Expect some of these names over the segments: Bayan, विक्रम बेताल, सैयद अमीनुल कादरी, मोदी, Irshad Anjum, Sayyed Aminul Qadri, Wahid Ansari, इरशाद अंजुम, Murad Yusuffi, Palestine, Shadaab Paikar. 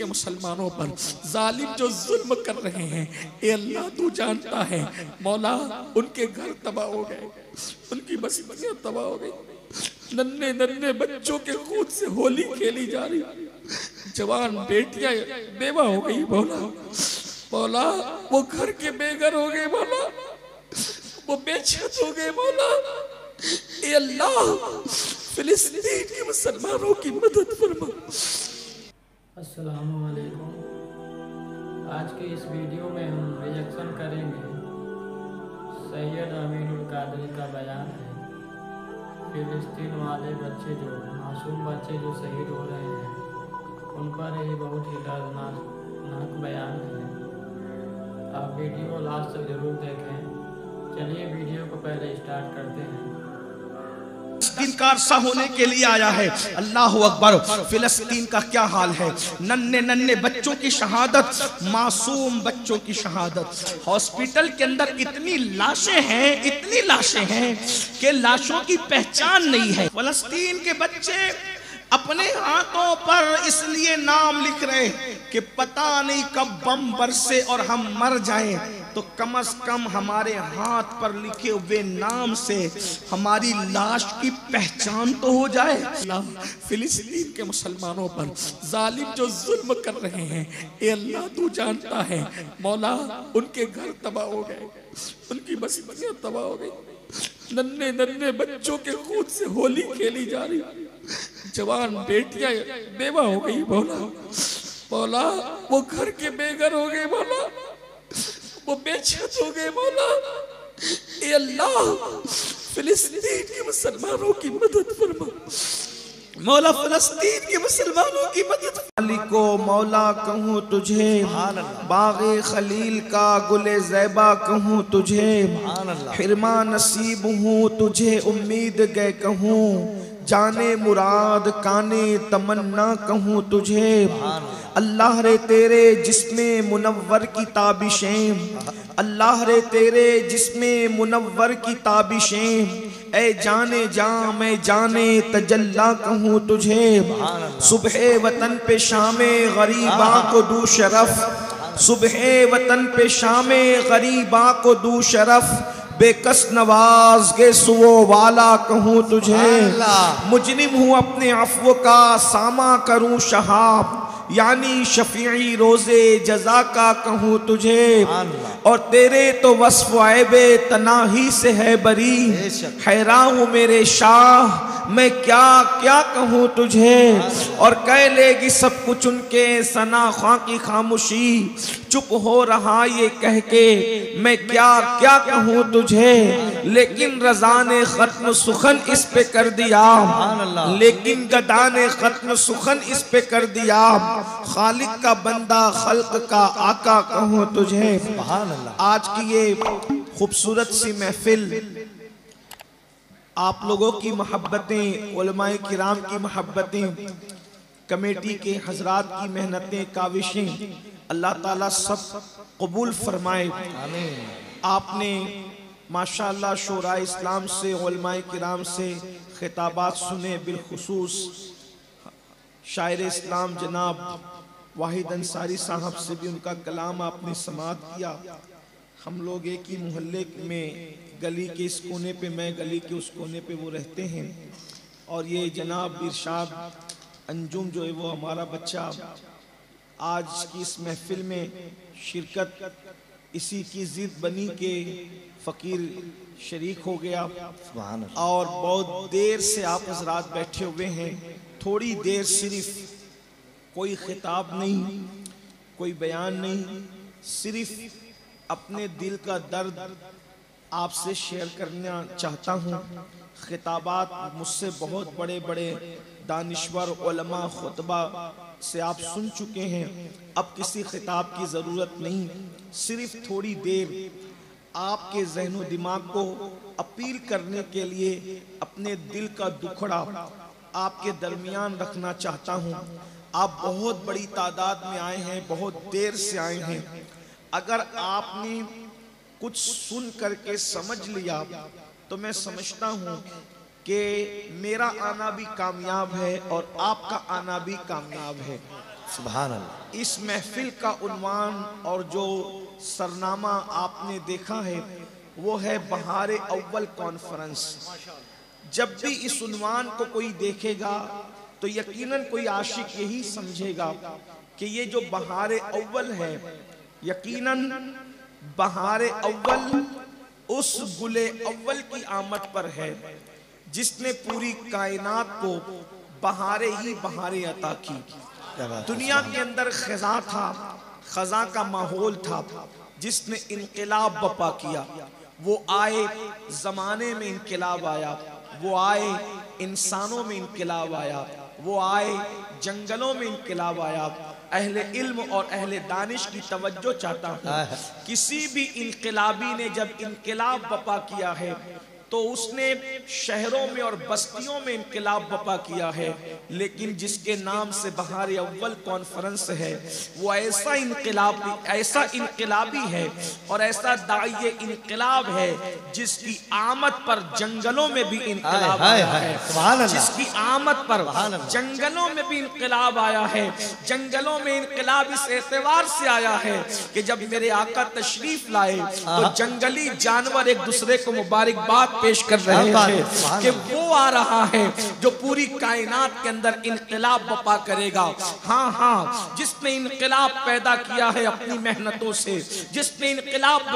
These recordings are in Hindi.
के मुसलमानों पर जालिम जो जुल्म कर रहे हैं, ए अल्लाह तू जानता है। मौला उनके घर तबाह हो गए, उनकी बस्तियां तबाह हो गई, नन्हे नन्हे बच्चों के खून से होली खेली जा रही, जवान बेटियां बेवा हो गई। मौला मौला वो घर के बेघर हो गए, मौला वो बेछत हो गए। मौला ए अल्लाह फिलिस्तीन के मुसलमानों की मदद फरमा। अस्सलाम वालेकुम। आज के इस वीडियो में हम रिएक्शन करेंगे सैयद अमीनुल कादरी का बयान है। फिलिस्तीन वाले बच्चे जो मासूम बच्चे जो शहीद हो रहे हैं उन पर ये बहुत ही दर्दनाक बयान है। आप वीडियो लास्ट तक जरूर देखें। चलिए वीडियो को पहले स्टार्ट करते हैं। फिलिस्तीन का अरसा होने के लिए आया है। अल्लाह अकबर। फिलिस्तीन का क्या हाल है, नन्हे नन्हे बच्चों की शहादत, मासूम बच्चों की शहादत। हॉस्पिटल के अंदर इतनी लाशें हैं कि लाशों की पहचान नहीं है। फिलिस्तीन के बच्चे अपने हाथों पर इसलिए नाम लिख रहे कि पता नहीं कब बम बरसे और हम मर जाएं, तो कम अज कम हमारे हाथ पर लिखे हुए नाम से हमारी लाश की पहचान तो हो जाए। फिलिस्तीन के मुसलमानों पर जालिम जो जुल्म कर रहे हैं, ए अल्लाह तू जानता है। मौला उनके घर तबाह हो गए, उनकी बस्तियां तबाह हो गई, नन्हे नन्हे बच्चों के खून से होली खेली जा रही, जवान बेटियां बेवा हो गई। मौला मौला वो घर के बेघर हो गए, मौला वो बेछत हो गए। मौला ए अल्लाह फिलिस्तीन के मुसलमानों की मदद फरमा। मौला फिलिस्तीन के मुसलमानों की मदद को मौला कहूँ तुझे, बागे खलील का गुले ज़ैबा कहूँ तुझे, हिरमा नसीब हूँ तुझे उम्मीद गए कहूँ, जाने मुराद काने तमन्ना कहूँ तुझे। अल्लाह रे तेरे जिस्में मुनव्वर की ताबिशें, अल्लाह रे तेरे जिस्में मुनव्वर की ताबिशें, ऐ जाने जा मैं जाने तजल्ला कहूँ तुझे। सुबह वतन पे शामे गरीबा को दू शरफ, सुबह वतन पे शामे गरीबा को दू शरफ, बेकस नवाज गे सुवो वाला कहूँ तुझे। मुजरिम हूँ अपने अफ़्व का सामा करूँ शहाब, यानी शफीई रोज़े जज़ा का कहूँ तुझे। और तेरे तो वस्फ़ ऐबे तनाही से है बरी, हैरां हूँ मेरे शाह मैं क्या क्या कहूँ तुझे। और कह लेगी सब कुछ उनके सना खां की खामोशी, चुप हो रहा ये कह के मैं क्या क्या कहूँ तुझे। लेकिन रज़ा ने ख़त्म सुखन इस पे कर दिया, लेकिन गदा ने ख़त्म सुखन इस पे कर दिया, खालिक का बंदा खल्क का आका कहूँ तुझे। आज की ये खूबसूरत सी महफिल आप लोगों की मोहब्बतें, उलमाए किराम की मोहब्बतें, कमेटी के हजरात की मेहनतें, काविशें अल्लाह ताला सब कबूल फरमाए। आपने माशाअल्लाह शोराए इस्लाम से, उलमाए किराम से खिताबात सुने, बिलखुसूस शायर इस्लाम जनाब वाहिद अंसारी साहब से भी उनका कलाम आपने समाअत किया। हम लोग एक ही मोहल्ले में, गली के इस कोने पे मैं, गली के उस कोने पे वो रहते हैं। और ये जनाब इरशाद अंजुम जो है वो हमारा बच्चा आज की इस महफिल में शिरकत इसी की जिद बनी के फ़कीर शरीक हो गया। और बहुत देर से आप हजरात बैठे हुए हैं, थोड़ी देर सिर्फ, कोई खिताब नहीं, कोई बयान नहीं, सिर्फ अपने दिल का दर्द आपसे शेयर करना चाहता हूँ। खिताबात मुझसे बहुत बड़े बड़े दानिश्वर उलमा खुतबा से आप सुन चुके हैं, अब किसी खिताब की ज़रूरत नहीं। सिर्फ थोड़ी देर आपके जहनो दिमाग को अपील करने के लिए अपने दिल का दुखड़ा आपके दरमियान रखना चाहता हूँ। आप बहुत बड़ी तादाद में आए हैं, बहुत देर से आए हैं। अगर आपने कुछ सुन करके समझ लिया तो मैं समझता हूँ कि मेरा आना भी कामयाब है और आपका आना भी कामयाब है। सुभान अल्लाह। इस महफिल का उन्वान और जो सरनामा आपने देखा है वो है बहारे अव्वल कॉन्फ्रेंस। जब भी इस उन्वान को कोई देखेगा तो यकीनन कोई आशिक यही समझेगा कि ये जो बहारे अव्वल है, यकीनन बहारे अव्वल उस गुले अव्वल की आमद पर है जिसने पूरी कायनात को बहारे ही बहारे अता की। दुनिया के अंदर खजा था, खजा का माहौल था जिसने इनकलाब बपा किया। वो आए जमाने में इनकलाब आया, वो आए इंसानों में इनकलाब आया, वो आए जंगलों में इनकलाब आया। अहले इल्म और अहले दानिश की तवज्जो चाहता हूँ। किसी भी इनकलाबी ने जब इनकलाब बपा किया है तो उसने शहरों में और बस्तियों में इनकलाब बपा किया है, लेकिन जिसके नाम से बहार अव्वल कॉन्फ्रेंस है वो ऐसा इनकलाबी है और ऐसा दाई इनकलाब है जिसकी आमद पर जंगलों में भी इनकलाब आया है, जिसकी आमद पर जंगलों में भी इनकलाब आया है। जंगलों में इनकलाब इस एतवार से आया है कि जब मेरे आका तशरीफ लाए तो जंगली जानवर एक दूसरे को मुबारकबाद पेश कर रहे थे कि वो आ रहा है जो पूरी कायनात के अंदर इनकलाब बपा करेगा। हाँ हाँ, जिसने इनकलाब पैदा किया है अपनी मेहनतों से, जिसने इनकलाब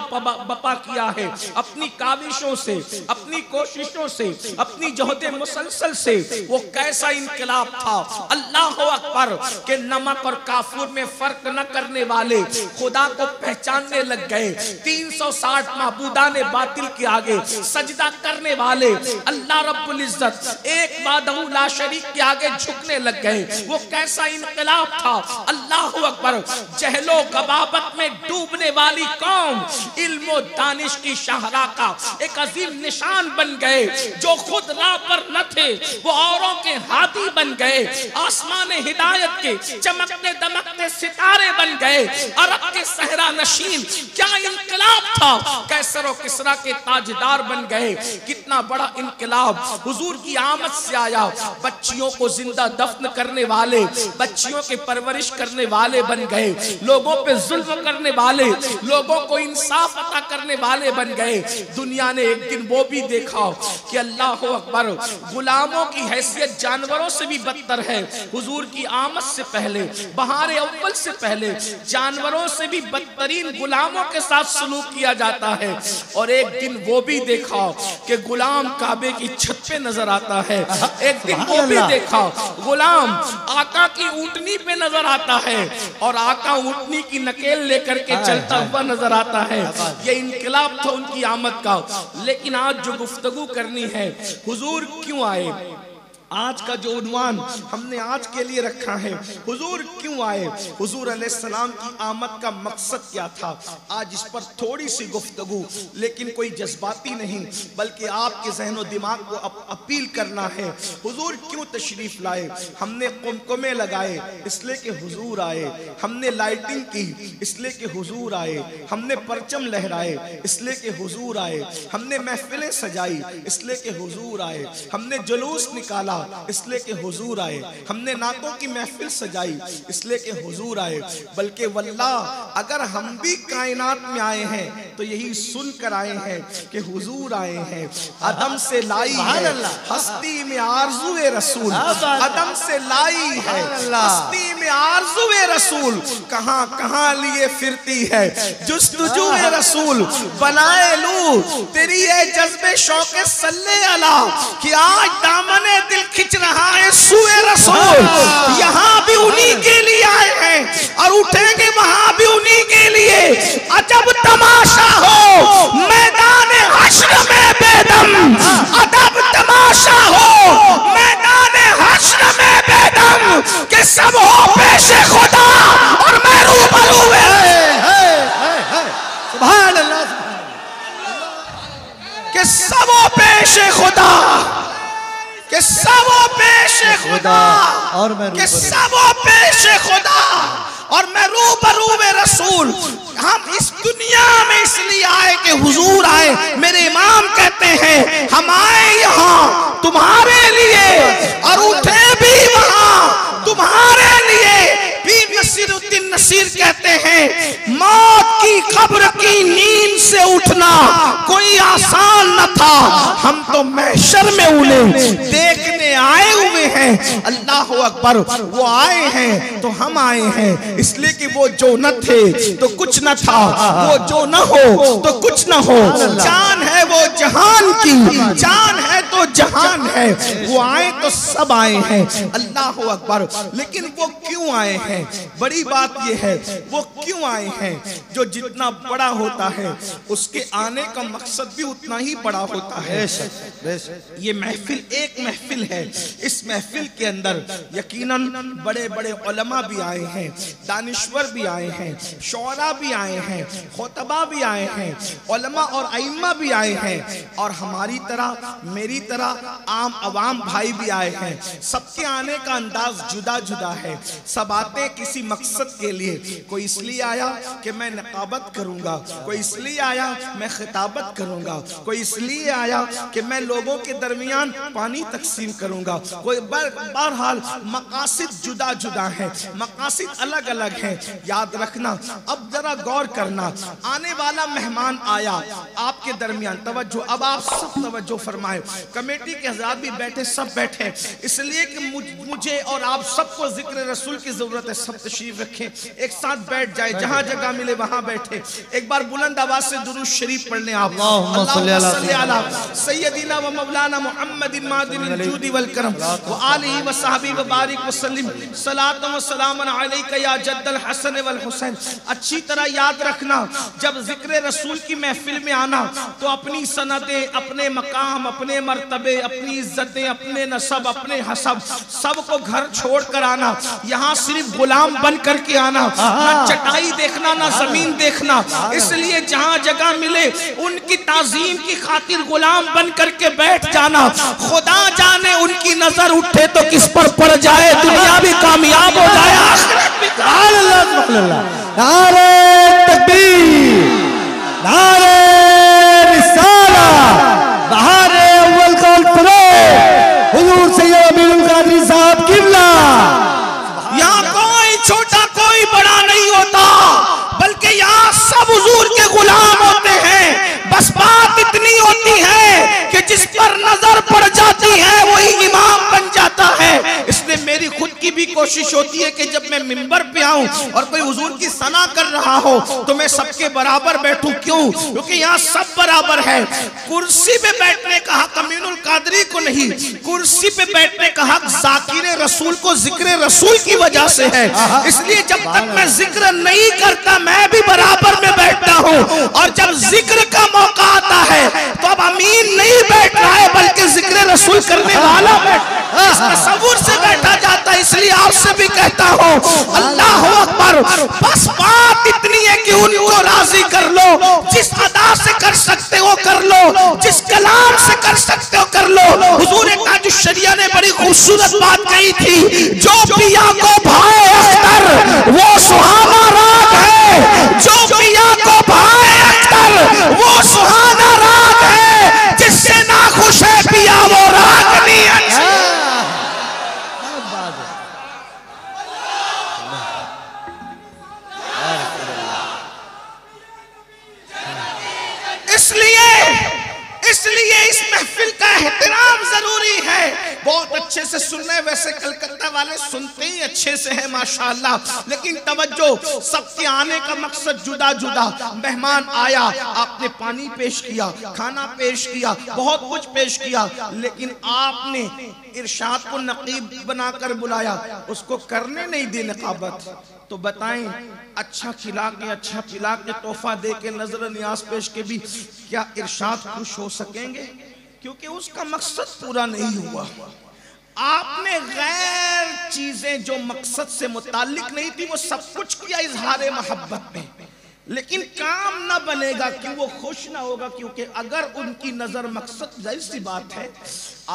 बपा किया है अपनी काविशों से, अपनी कोशिशों से, अपनी जहद मुसलसल से, वो कैसा इनकलाब था। अल्लाह अकबर के नमक और काफूर में फर्क न करने वाले खुदा को पहचानने लग गए। 360 महबूदाने बातिल के आगे सजदा करने वाले अल्लाह रब्बुल इज्जत एक वहदहू ला शरीक के आगे झुकने लग गए। वो कैसा इनकलाब था। अल्लाह अकबर। जहलो गबाबत में डूबने वाली कौम इल्म और दानिश की शाहरा का एक अजीम निशान बन गए। जो खुद राह पर न थे वो औरों के हादी बन गए। आसमान हिदायत के चमकते दमकते सितारे बन गए। अरब के सहरा नशीन, क्या इनकलाब था। कैसर और किसरा के ताजदार बन गए। कितना बड़ा इनकलाब हुजूर की आमद से आया। बच्चियों को जिंदा दफन करने वाले, बच्चियों के परवरिश करने वाले बन गए। लोगों पे जुल्म करने वाले, लोगों को इंसाफ अता करने वाले बन गए। दुनिया ने एक दिन वो भी देखा कि अल्लाह अकबर, गुलामों की हैसियत जानवरों से भी बदतर है। हुजूर की आमद से पहले, बहारे अव्वल से पहले जानवरों से भी बदतरीन गुलामों के साथ सलूक किया जाता है। और एक दिन वो भी देखा कि गुलाम काबे की छत पे नजर आता है। एक दिन वो भी देखा गुलाम आका की ऊँटनी पे नजर आता है और आका ऊँटनी की नकेल लेकर के चलता हुआ नजर आता है। ये इनकलाब था उनकी आमद का। लेकिन आज जो गुफ्तगू करनी है, हुजूर क्यों आए, आज का जो उन्वान हमने आज के लिए रखा है, हुजूर क्यों आए, हुजूर अलैहिस्सलाम की आमद का मकसद क्या था, आज इस पर थोड़ी सी गुफ्तगू, लेकिन कोई जज्बाती नहीं बल्कि आपके जहन और दिमाग को अपील करना है। हुजूर क्यों तशरीफ लाए। हमने कुमकुमे लगाए इसलिए कि हुजूर आए। हमने लाइटिंग की इसलिए कि हुजूर आए। हमने परचम लहराए इसलिए कि हुजूर आए। हमने महफिलें सजाई इसलिए कि हुजूर आए। हमने जुलूस निकाला इसलिए के हुजूर आए। हमने नातों की महफिल सजाई इसलिए के हुजूर आए। बल्कि वल्लाह अगर हम भी कायनात में आए हैं तो यही सुनकर आए हैं कि हुजूर आए हैं। अदम से लाई है हस्ती में आरज़ू-ए रसूल। अदम से लाई है हस्ती में आरज़ू-ए रसूल। कहां कहां लिए फिरती है जुस्तजू-ए रसूल। बनाए लू तेरी है जज्बे शौक़े सल्ले अला कि आज दामने दिल खिंच रहा है सुए रसूल। यहाँ भी उन्हीं के लिए आए हैं और उठेंगे वहां भी उन्हीं के लिए। अजब तमाशा हो मैदान हश्र में बेदम। अजब तमाशा हो मैदान हश्र में बेदम के सब हो पेश खुदा और मैं रूबरू हुए। सुभान अल्लाह। के सब हो पेश खुदा, के सब पेशे खुदा और मैं रूबरू, के सब पेशे खुदा और मैं रूबरू में रसूल। हम इस दुनिया में इसलिए आए कि हुजूर आए। मेरे इमाम कहते हैं हम आए यहाँ तुम्हारे लिए और उठे भी वहाँ तुम्हारे लिए। नसीर कहते हैं मौत की खबर की नींद से उठना कोई आसान न था, हम तो महशर में उन्हें देखने आए हुए हैं। अल्लाह अकबर, वो आए हैं तो हम आए हैं इसलिए कि वो जो न थे तो कुछ न था, वो जो न हो तो कुछ न हो, जान है वो जहान की, जान है तो जहान है, वो आए तो सब आए हैं। अल्लाह अकबर, लेकिन वो क्यों आए हैं? बड़ी बात ये है वो क्यों आए हैं? जो जितना बड़ा होता है उसके आने का मकसद भी उतना ही बड़ा होता है। ये महफिल एक महफिल है, इस महफिल के अंदर यकीनन बड़े बड़े उलमा भी आए हैं, दानिश्वर भी आए हैं, शौरा भी आए हैं, खुतबा भी आए हैं, उलमा और आइम्मा भी आए हैं, और हमारी तरह मेरी तरह आम आवाम भाई भी आए हैं। सबके आने का अंदाज जुदा जुदा है, सब आते किसी मकसद के लिए। कोई इसलिए आया कि मैं नकाबत करूंगा, कोई इसलिए आया मैं खिताबत करूंगा, कोई इसलिए आया कि मैं लोगों के दरमियान पानी तकसीम करूंगा। कोई बहरहाल मकासद जुदा जुदा है, मकासद अलग अलग हैं। याद रखना, अब जरा गौर करना, आने वाला मेहमान आया आपके दरमियान, तवज्जो, अब आप सब तवज्जो फरमाए, कमेटी के हजरात भी बैठे, सब बैठे, इसलिए कि मुझे और आप सबको जिक्र रसूल की जरूरत है। सब तशरीफ रखें, एक साथ बैठ जाए, जहां जगह मिले वहां बैठे। एक बार बुलंद आवाज से दुरूद शरीफ पढ़ लें आप, अल्लाहुम्मा सल्ली अला सय्यदिना व मौलाना मुहम्मदिन मादिनिल जूदि वल करम व आलिहि व सहबी व बारिक वसल्लिम सलात व सलामन अलैका या जद्दल हसन वल हुसैन। अच्छी तरह याद रखना, जब जिक्र रसूल की महफिल में आना तो अपनी सनतें, अपने मकाम, अपने मर्तबे, अपनी इज्जतें, अपने नसब, अपने हसब, सबको घर छोड़ कर आना। यहाँ सिर्फ गुलाम बन करके आना, ना चटाई देखना, ना जमीन देखना। इसलिए जहाँ जगह मिले उनकी ताजीम की खातिर गुलाम बन करके बैठ जाना। खुदा जाने उनकी नजर उठे तो किस पर पड़ जाए, दुनिया भी कामयाब हो जाए, आखिरत भी। नारे तकबीर, नारे रिसालत, बहारे अव्वल कॉन्फ्रेंस, हुजूर सैयद अमीनुल कादरी साहब किबला। यहाँ कोई छोटा कोई बड़ा नहीं होता, बल्कि यहाँ सब हुजूर के गुलाम होते हैं। बस बात इतनी होती है कि जिस पर नजर पड़ जाती है वही इमाम बन जाता है। इसलिए मेरी खुद की भी कोशिश होती है कि जब मैं मिंबर पे आऊं और कोई हुजूर की सना कर रहा हो तो मैं सबके बराबर बैठूं। क्यों? क्योंकि यहाँ सब बराबर है। कुर्सी पे बैठने का हक अमीनुल कादरी को नहीं, कुर्सी पे बैठने का हक जाकिरे रसूल को जिक्र रसूल की वजह से है। इसलिए जब तक मैं जिक्र नहीं करता मैं भी बराबर में बैठता हूँ, और जब जिक्र का मौका आता है तो अब अमीन नहीं बैठ रहा है बल्कि जिक्र रसूल करने वाला इस तसव्वुर से बैठा जाता है। इसलिए आपसे भी कहता हूँ, अल्लाह अकबर, बस बात इतनी है कि उनको राजी कर लो। जिस अदा से कर सकते हो कर लो, जिस कलाम से कर सकते हो कर लो। हुजूर ताजुशरिया ने बड़ी खूबसूरत बात कही थी, जो पिया को भाए अख्तर वो सुहाना रात है, जो पिया को भाए अख्तर वो सुहाना रात है, जिससे ना खुश है पिया वो रात नहीं अच्छी। इसलिए इस महफिल का एहतराम जरूरी है। बहुत अच्छे से सुनने, वैसे कलकत्ता वाले सुनते ही अच्छे से हैं माशाल्लाह, लेकिन तवज्जो, सबके आने का मकसद जुदा जुदा। मेहमान आया, आपने पानी पेश किया, खाना पेश किया, बहुत कुछ पेश किया, लेकिन आपने इरशाद को नकीब बनाकर बुलाया, उसको करने नहीं दी नकाबत। तो बताएं, अच्छा खिला के, अच्छा पिला के, तोहफा दे के, नजर न्याज पेश के भी क्या इरशाद खुश हो सकेंगे? क्योंकि उसका मकसद पूरा नहीं हुआ। आपने गैर चीजें जो मकसद से मुतालिक नहीं थी वो सब कुछ किया इजहार मोहब्बत में, लेकिन काम ना बनेगा कि वो खुश ना होगा। क्योंकि अगर उनकी नजर मकसद, जाहिर सी बात है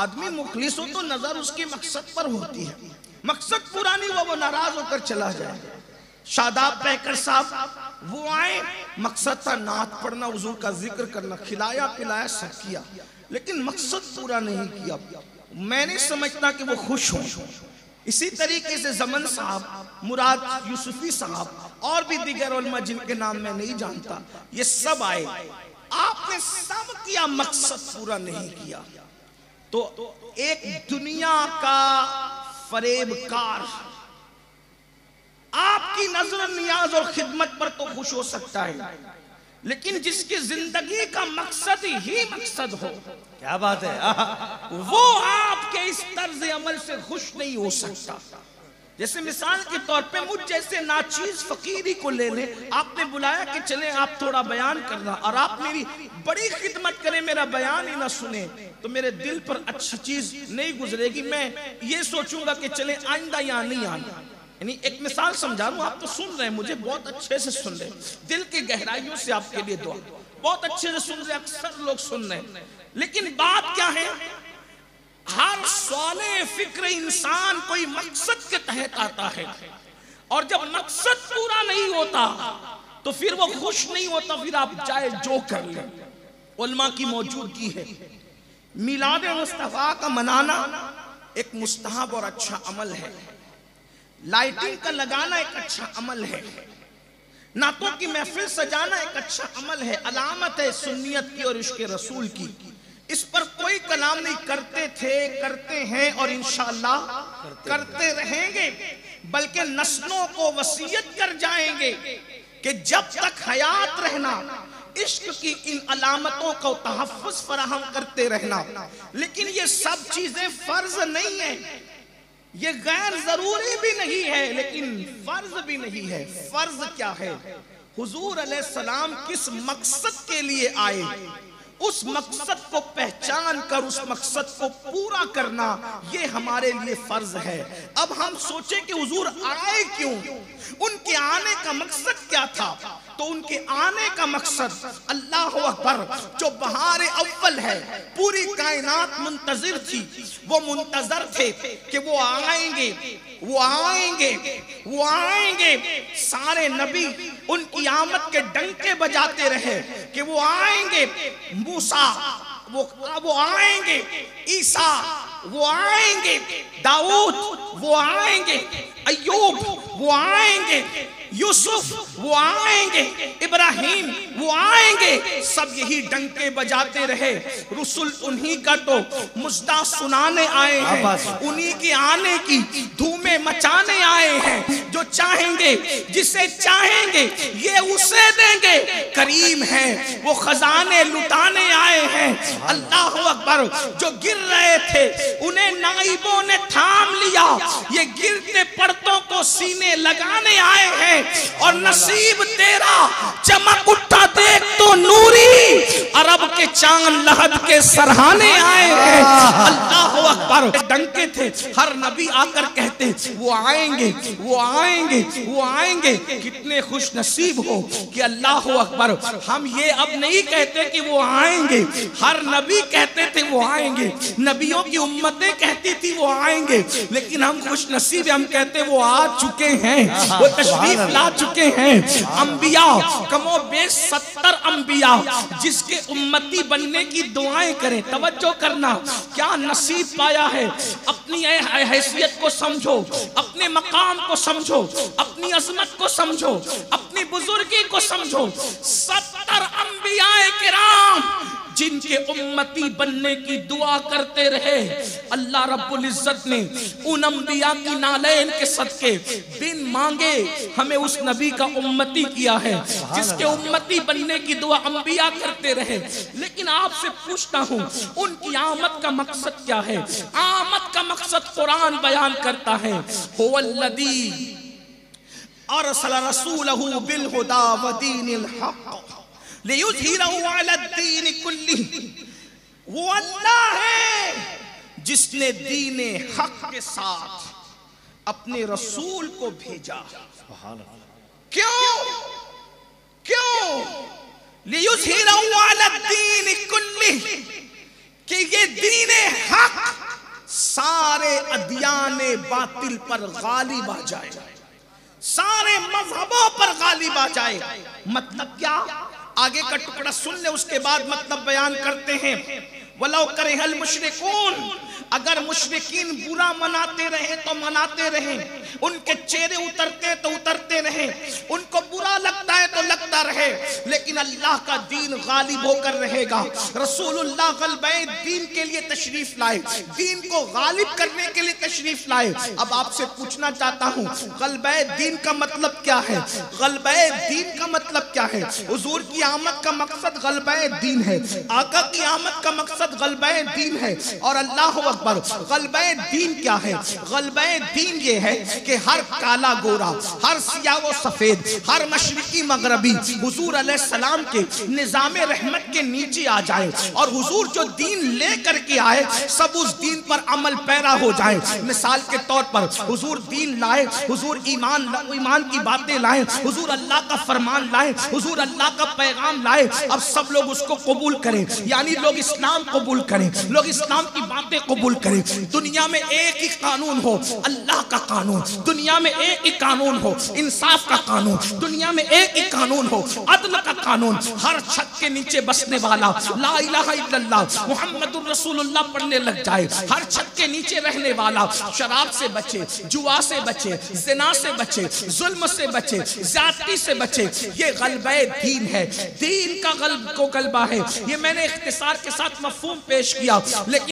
आदमी मुखलिस हो तो नजर उसके मकसद पर होती है, मकसद पूरा नहीं हुआ वो नाराज होकर चला जाए। शादाब पैकर साहब वो आए, मकसद था नात पढ़ना, हुजूर का जिक्र करना, खिलाया पिलाया सब किया, लेकिन मकसद पूरा नहीं किया। मैंने समझता कि वो खुश हो, इसी तरीके से जमन साहब, मुराद यूसुफी साहब और भी दीगर उलमा जिनके नाम मैं नहीं जानता, ये सब आए। आपने सब किया, मकसद पूरा नहीं किया। तो एक दुनिया का फरेबकार आपकी नजर नियाज और खिदमत पर तो खुश हो सकता है, लेकिन जिसकी जिंदगी का मकसद ही मकसद हो, क्या बात है, वो आपके इस तर्ज अमल से खुश नहीं हो सकता। जैसे मिसाल के तौर पे मुझ जैसे नाचीज फकीरी को ले ले, आपने बुलाया कि चले आप थोड़ा बयान करना, और आप मेरी बड़ी खिदमत करें, मेरा बयान ही ना सुने, तो मेरे दिल पर अच्छी चीज नहीं गुजरेगी। मैं ये सोचूंगा कि चले आइंदा यहाँ नहीं आना। यानी एक मिसाल समझा रहा हूँ, आप तो सुन रहे हैं, मुझे बहुत अच्छे से सुन रहे हैं, दिल की गहराइयों से आपके लिए दुआ, बहुत अच्छे से सुन रहे, अक्सर लोग सुन रहे हैं। लेकिन बात क्या है, हर सवाले फिक्र इंसान कोई मकसद के तहत आता है, और जब मकसद पूरा नहीं होता तो फिर वो खुश नहीं होता, फिर आप चाहे जो कर ले। उलमा की मौजूदगी है, मिलाद मुस्तफा का मनाना एक मुस्तहब और अच्छा अमल है, लाइटिंग का लगाना एक अच्छा अमल है, नातों की महफिल सजाना एक अच्छा अमल है, अलामत है सुन्नियत की और उसके रसूल की। इस पर कोई कलाम नहीं, करते थे, करते हैं और इंशाअल्लाह करते रहेंगे। बल्कि नस्लों को वसीयत कर जाएंगे कि जब तक हयात रहना इश्क की इन अलामतों को तहफ़्फ़ुज़ फराहम करते रहना। लेकिन ये सब चीजें फर्ज नहीं है, ये गैर जरूरी भी नहीं है, लेकिन फर्ज भी नहीं है। फर्ज क्या है, हुजूर अलैहिस्सलाम किस मकसद के लिए आए, उस मकसद को पहचान कर उस मकसद को पूरा करना, ये हमारे लिए फर्ज है। अब हम सोचें कि हुजूर आए क्यों, उनके आने का मकसद क्या था, तो उनके आने का मकसद अल्लाह अकबर, जो बहार अव्वल है, पूरी कायनात मुंतजर थी, वो मुंतजर थे कि वो आएंगे, वो आएंगे, वो आएंगे। सारे नबी उनकी आमद के डंके बजाते रहे कि वो आएंगे, मूसा वो आएंगे, ईसा वो आएंगे, दाऊद वो आएंगे, अय्यूब वो आएंगे, यूसुफ वो आएंगे, इब्राहिम वो आएंगे, सब यही डंके बजाते रहे। रसूल उन्हीं का तो मुजदा सुनाने आए हैं, उन्हीं के आने की धूमे मचाने आए हैं। जो चाहेंगे, जिसे चाहेंगे ये उसे देंगे, करीम हैं, वो खजाने लुटाने आए हैं। अल्लाह अकबर, जो गिर रहे थे उन्हें नाइबों ने थाम लिया, ये गिरते पर्दों को सीने लगाने आए हैं। और नसीब तेरा चमक उठा देख तो नूरी, अरब के चांद लहद के सरहाने आए हैं। अल्लाह अकबर, डंके थे, हर नबी आकर कहते वो आएंगे, वो आएंगे, वो आएंगे। कितने खुश नसीब हो कि अल्लाह अकबर, हम ये अब नहीं कहते कि वो आएंगे, हर नबी कहते थे वो आएंगे, नबियों की उम्मतें कहती थी वो आएंगे, लेकिन हम खुश नसीब, हम कहते वो आ चुके हैं, वो तशरीफ ला चुके हैं। अंबिया कमो बेश 70 अंबिया जिसके उम्मती बनने की दुआएं करें। तवज्जो करना, क्या नसीब पाया है। अपनी हैसियत को समझो, अपने मकाम को समझो, अपनी अजमत को समझो, अपनी बुजुर्गी को समझो। 70 अंबियाए किराम जिनके उम्मती बनने की दुआ करते रहे, अल्लाह रब्बुल इज्जत ने उन अंबिया की नालेन के सदके बिन मांगे हमें उस नबी का उम्मती किया है, जिसके उम्मती बनने की दुआ अंबिया करते रहे। लेकिन आपसे पूछता हूँ, उनकी आमद का मकसद क्या है। आमद का मकसद कुरान बयान करता है, हुवल्लज़ी अरसल रसूलहू बिल हुदा व दीनिल हक़ ले, वो अल्लाह है जिसने दीन हक के साथ अपने रसूल को भेजा। क्यों क्यों दीन कुल्ली, कि ये दीन हक सारे अदियान बातिल पर गालिब आ जाए, सारे मजहबों पर गालिब आ जाए। मतलब क्या, आगे का टुकड़ा सुन ले, उसके बाद मतलब बयान करते हैं। वलौ करहल मुशरिकून, अगर मुशरिकीन बुरा मनाते रहे तो मनाते रहे, उनके चेहरे उतरते तो उतरते रहे, उनको बुरा लगता है तो लगता रहे, लेकिन अल्लाह का दीन गालिब होकर रहेगा। रसूलुल्लाह ग़लबैन दीन के लिए तशरीफ लाए, दीन को गालिब करने के लिए तशरीफ लाए। अब आपसे पूछना चाहता हूँ ग़लबैन दीन का मतलब क्या है? ग़लबैन दीन का मतलब क्या है? हुजूर की आमद का मकसद ग़लबैन दीन है, आका की आमद का मकसद ग़लबैन दीन है। और अल्लाह अकबर, ग़लबैन दीन क्या है? ग़लबैन दीन ये है कि हर काला गोरा, हर सियाह व सफेद, हर मशरिकी मगरबी हुजूर अलैहिस्सलाम के निज़ामे रहमत के नीचे आ जाए और हुजूर जो दीन लेकर के आए सब उस दीन पर अमल पैरा हो जाए। मिसाल के तौर पर हुजूर दीन लाए, हुजूर ईमान की बातें लाए, हुजूर अल्लाह का फरमान लाए, हुजूर अल्लाह का पैगाम लाए। अब सब लोग उसको कबूल करें, यानी लोग इस्लाम कबूल करें, लोग इस्लाम की बातें कबूल करें। दुनिया में एक ही कानून हो, अल्लाह का कानून। दुनिया में एक ही कानून हो, इंसाफ का कानून। दुनिया में एक ही कानून हो, अदल का कानून। हर छत के नीचे बसने वाला ला इलाहा इल्लल्लाह मुहम्मदुर रसूलुल्लाह पढ़ने लग जाए। हर छत के नीचे रहने वाला शराब से बचे, जुआ से बचे, ज़िना से बचे, जुल्म से बचे, ज़्यादती से बचे। ये ग़लबे दीन है, दीन का ग़लबा है। ये मैंने इख्तिसार के साथ मफ़हूम पेश किया, लेकिन